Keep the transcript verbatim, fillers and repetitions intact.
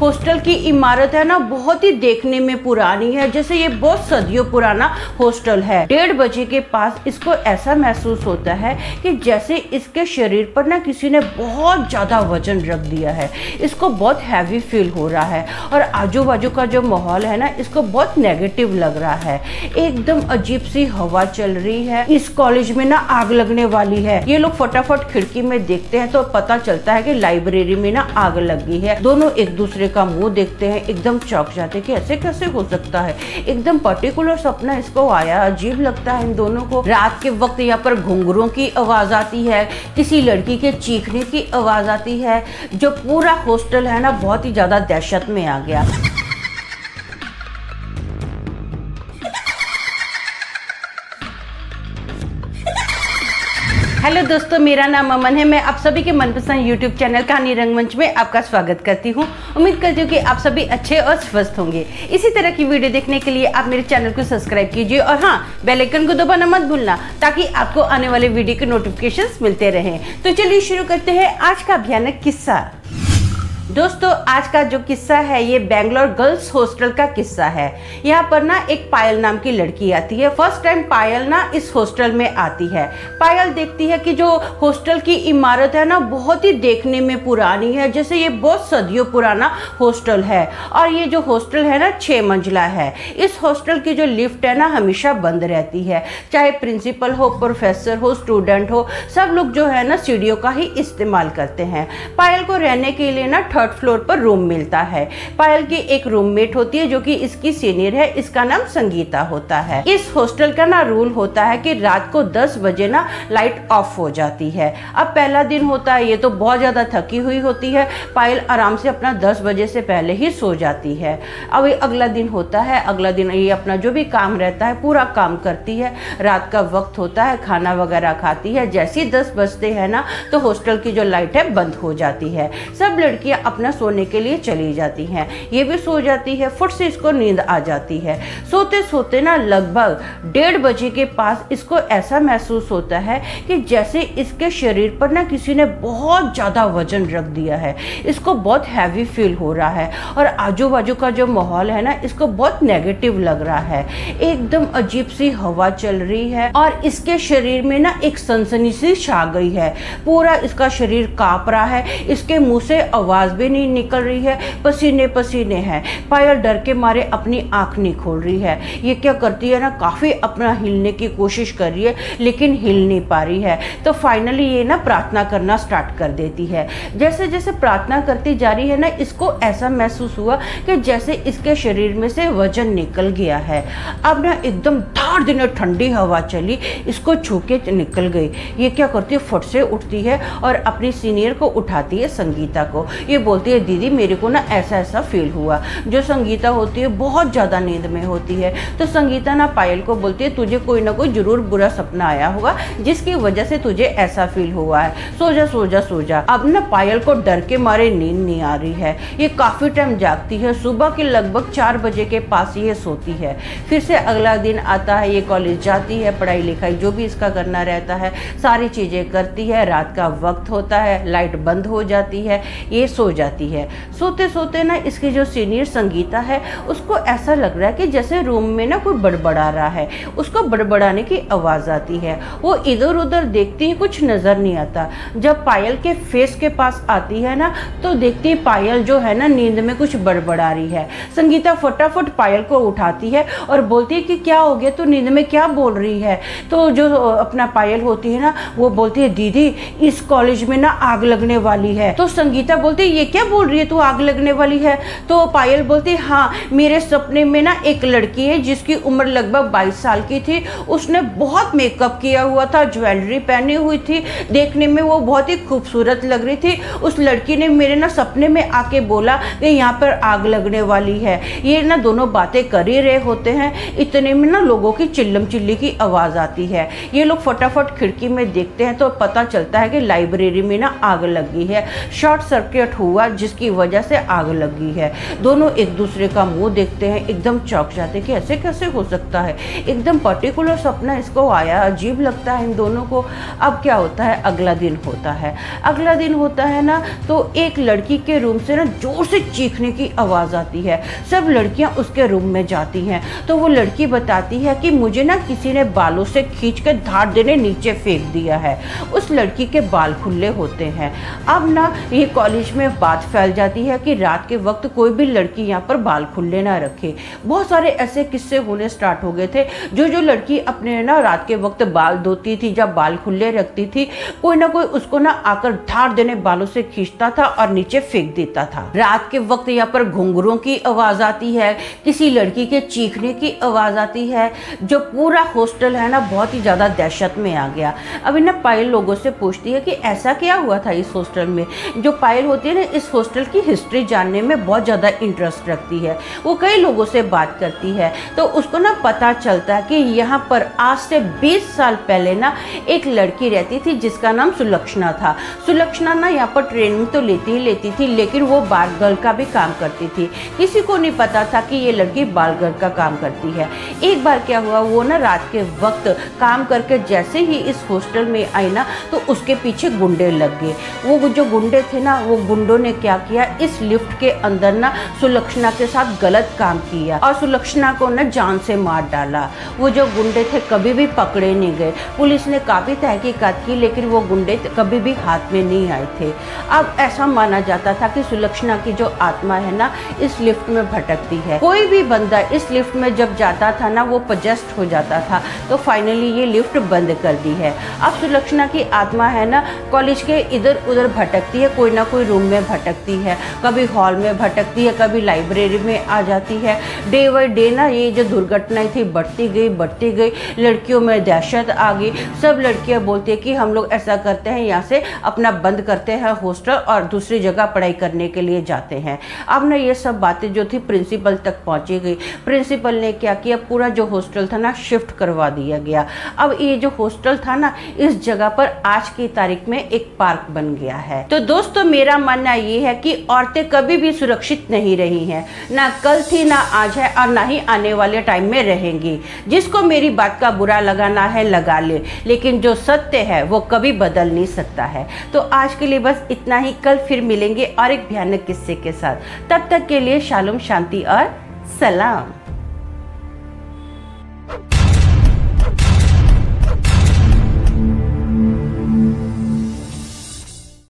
Hostel की इमारत है ना बहुत ही देखने में पुरानी है, जैसे ये बहुत सदियों पुराना हॉस्टल है। डेढ़ बजे के पास इसको ऐसा महसूस होता है कि जैसे इसके शरीर पर ना किसी ने बहुत ज़्यादा वजन रख दिया है। इसको बहुत हैवी फील हो रहा है और आजू बाजू का जो माहौल है ना इसको बहुत नेगेटिव लग रहा है। एकदम अजीब सी हवा चल रही है। इस कॉलेज में ना आग लगने वाली है। ये लोग फटाफट खिड़की में देखते हैं तो पता चलता है कि लाइब्रेरी में ना आग लगी है। दोनों एक दूसरे का मुंह देखते हैं, एकदम चौंक जाते हैं कि ऐसे कैसे हो सकता है। एकदम पर्टिकुलर सपना इसको आया, अजीब लगता है इन दोनों को। रात के वक्त यहाँ पर घुंघरों की आवाज आती है, किसी लड़की के चीखने की आवाज आती है। जो पूरा हॉस्टल है ना बहुत ही ज्यादा दहशत में आ गया। हेलो दोस्तों, मेरा नाम अमन है। मैं आप सभी के मनपसंद यूट्यूब चैनल कहानी रंगमंच में आपका स्वागत करती हूँ। उम्मीद करती हूँ कि आप सभी अच्छे और स्वस्थ होंगे। इसी तरह की वीडियो देखने के लिए आप मेरे चैनल को सब्सक्राइब कीजिए और हाँ, बेल आइकन को दबाना मत भूलना ताकि आपको आने वाले वीडियो के नोटिफिकेशंस मिलते रहें। तो चलिए शुरू करते हैं आज का भयानक किस्सा। दोस्तों, आज का जो किस्सा है ये बैंगलोर गर्ल्स हॉस्टल का किस्सा है। यहाँ पर ना एक पायल नाम की लड़की आती है। फर्स्ट टाइम पायल ना इस हॉस्टल में आती है। पायल देखती है कि जो हॉस्टल की इमारत है ना बहुत ही देखने में पुरानी है, जैसे ये बहुत सदियों पुराना हॉस्टल है। और ये जो हॉस्टल है ना छः मंजिला है। इस हॉस्टल की जो लिफ्ट है ना हमेशा बंद रहती है। चाहे प्रिंसिपल हो, प्रोफेसर हो, स्टूडेंट हो, सब लोग जो है ना सीढ़ियों का ही इस्तेमाल करते हैं। पायल को रहने के लिए ना थर्ड फ्लोर पर रूम मिलता है। पायल की एक रूममेट होती है जो कि इसकी सीनियर है। इसका नाम संगीता होता है। इस हॉस्टल का ना रूल होता है कि रात को दस बजे ना लाइट ऑफ हो जाती है। अब पहला दिन होता है, ये तो बहुत ज़्यादा थकी हुई होती है। पायल आराम से अपना दस बजे से पहले ही सो जाती है। अब अगला दिन होता है, अगला दिन ये अपना जो भी काम रहता है पूरा काम करती है। रात का वक्त होता है, खाना वगैरह खाती है। जैसे ही दस बजते हैं ना तो हॉस्टल की जो लाइट है बंद हो जाती है। सब लड़कियाँ अपना सोने के लिए चली जाती हैं। ये भी सो जाती है। फुट से इसको नींद आ जाती है। सोते सोते ना लगभग डेढ़ बजे के पास इसको ऐसा महसूस होता है कि जैसे इसके शरीर पर ना किसी ने बहुत ज़्यादा वजन रख दिया है। इसको बहुत हैवी फील हो रहा है और आजू बाजू का जो माहौल है ना इसको बहुत नेगेटिव लग रहा है। एकदम अजीब सी हवा चल रही है और इसके शरीर में ना एक सनसनी सी छा गई है। पूरा इसका शरीर काँप रहा है। इसके मुँह से आवाज़ भी नहीं निकल रही है। पसीने पसीने हैं। पायल डर के मारे अपनी आंख नहीं खोल रही है। ये क्या करती है ना, काफ़ी अपना हिलने की कोशिश कर रही है लेकिन हिल नहीं पा रही है। तो फाइनली ये ना प्रार्थना करना स्टार्ट कर देती है। जैसे जैसे प्रार्थना करती जा रही है ना इसको ऐसा महसूस हुआ कि जैसे इसके शरीर में से वजन निकल गया है। अब ना एकदम धार दिन ठंडी हवा चली, इसको छू के निकल गई। ये क्या करती है, फट से उठती है और अपनी सीनियर को उठाती है, संगीता को। ये बोलती है, दीदी मेरे को ना ऐसा ऐसा फील हुआ। जो संगीता होती है बहुत ज़्यादा नींद में होती है। तो संगीता ना पायल को बोलती है, तुझे कोई ना कोई ज़रूर बुरा सपना आया होगा जिसकी वजह से तुझे ऐसा फील हुआ है। सो जा सो जा सो जा। अब ना पायल को डर के मारे नींद नहीं आ रही है। ये काफ़ी टाइम जागती है। सुबह के लगभग चार बजे के पास ये सोती है। फिर से अगला दिन आता है। ये कॉलेज जाती है, पढ़ाई लिखाई जो भी इसका करना रहता है सारी चीज़ें करती है। रात का वक्त होता है, लाइट बंद हो जाती है, ये सो जाती है। सोते सोते ना इसकी जो सीनियर संगीता है उसको ऐसा लग रहा है कि जैसे रूम में ना कोई बड़बड़ा रहा है। उसको बड़बड़ाने की आवाज़ आती है। वो इधर उधर देखती है, कुछ नज़र नहीं आता। जब पायल के फेस के पास आती है ना तो देखती है पायल जो है ना नींद में कुछ बड़बड़ा रही है। संगीता फटाफट पायल को उठाती है और बोलती है कि क्या हो गया, तो नींद में क्या बोल रही है। तो जो अपना पायल होती है ना वो बोलती है, दीदी इस कॉलेज में ना आग लगने वाली है। तो संगीता बोलती है, ये क्या बोल रही है, तू आग लगने वाली है। तो पायल बोलती, हाँ मेरे सपने में ना एक लड़की है जिसकी उम्र लगभग बाईस साल की थी। उसने बहुत मेकअप किया हुआ था, ज्वेलरी पहनी हुई थी, देखने में वो बहुत ही खूबसूरत लग रही थी। उस लड़की ने मेरे ना सपने में आके बोला कि यहाँ पर आग लगने वाली है। ये ना दोनों बातें कर ही रहे होते हैं, इतने में ना लोगों की चिल्लम चिल्ली की आवाज़ आती है। ये लोग फटाफट खिड़की में देखते हैं तो पता चलता है कि लाइब्रेरी में ना आग लगी है, शॉर्ट सर्किट हुआ हुआ जिसकी वजह से आग लगी है। दोनों एक दूसरे का मुंह देखते हैं, एकदम चौंक जाते हैं कि ऐसे कैसे हो सकता है। एकदम पर्टिकुलर सपना इसको आया, अजीब लगता है इन दोनों को। अब क्या होता है, अगला दिन होता है। अगला दिन होता है ना तो एक लड़की के रूम से ना जोर से चीखने की आवाज़ आती है। सब लड़कियां उसके रूम में जाती हैं तो वो लड़की बताती है कि मुझे ना किसी ने बालों से खींच के धार देने नीचे फेंक दिया है। उस लड़की के बाल खुले होते हैं। अब ना ये कॉलेज में बात फैल जाती है कि रात के वक्त कोई भी लड़की यहाँ पर बाल खुले ना रखे। बहुत सारे ऐसे किस्से होने स्टार्ट हो गए थे। जो जो लड़की अपने ना रात के वक्त बाल धोती थी या बाल खुले रखती थी, कोई ना कोई उसको ना आकर धार देने बालों से खींचता था और नीचे फेंक देता था। रात के वक्त यहाँ पर घुंघरों की आवाज आती है, किसी लड़की के चीखने की आवाज आती है। जो पूरा हॉस्टल है ना बहुत ही ज्यादा दहशत में आ गया। अभी ना पायल लोगों से पूछती है कि ऐसा क्या हुआ था इस हॉस्टल में। जो पायल होती है ना इस हॉस्टल की हिस्ट्री जानने में बहुत ज्यादा इंटरेस्ट रखती है। वो कई लोगों से बात करती है तो उसको ना पता चलता है कि यहाँ पर आज से बीस साल पहले ना एक लड़की रहती थी जिसका नाम सुलक्षणा था। सुलक्षणा ना यहाँ पर ट्रेनिंग तो लेती ही लेती थी, लेकिन वो बाल गर्ल का भी काम करती थी। किसी को नहीं पता था कि ये लड़की बाल गर्ल का काम करती है। एक बार क्या हुआ, वो ना रात के वक्त काम करके जैसे ही इस हॉस्टल में आई ना तो उसके पीछे गुंडे लग गए। वो जो गुंडे थे ना, वो गुंडों ने क्या किया, इस लिफ्ट के अंदर ना सुलक्षणा के साथ गलत काम किया और सुलक्षणा को ना जान से मार डाला। वो जो गुंडे थे कभी भी पकड़े नहीं गए। पुलिस ने काफ़ी तहकीकात की लेकिन वो गुंडे कभी भी हाथ में नहीं आए थे। अब ऐसा माना जाता था कि सुलक्षणा की जो आत्मा है ना इस लिफ्ट में भटकती है। कोई भी बंदा इस लिफ्ट में जब जाता था ना वो पजेस्ट हो जाता था। तो फाइनली ये लिफ्ट बंद कर दी है। अब सुलक्षणा की आत्मा है ना कॉलेज के इधर उधर भटकती है, कोई ना कोई रूम में भटकती है, कभी हॉल में भटकती है, कभी लाइब्रेरी में आ जाती है। डे बाई डे ना ये जो दुर्घटनाएं थी बढ़ती गई बढ़ती गई। लड़कियों में दहशत आ गई। सब लड़कियां बोलती है कि हम लोग ऐसा करते हैं, यहाँ से अपना बंद करते हैं हॉस्टल और दूसरी जगह पढ़ाई करने के लिए जाते हैं। अब ना ये सब बातें जो थी प्रिंसिपल तक पहुँची गई। प्रिंसिपल ने क्या किया, पूरा जो हॉस्टल था ना शिफ्ट करवा दिया गया। अब ये जो हॉस्टल था ना इस जगह पर आज की तारीख में एक पार्क बन गया है। तो दोस्तों मेरा मानना ये है कि औरतें कभी भी सुरक्षित नहीं रही हैं, ना कल थी ना आज है और ना ही आने वाले टाइम में रहेंगी। जिसको मेरी बात का बुरा लगाना है लगा ले, लेकिन जो सत्य है वो कभी बदल नहीं सकता है। तो आज के लिए बस इतना ही। कल फिर मिलेंगे और एक भयानक किस्से के साथ। तब तक के लिए शालूम, शांति और सलाम।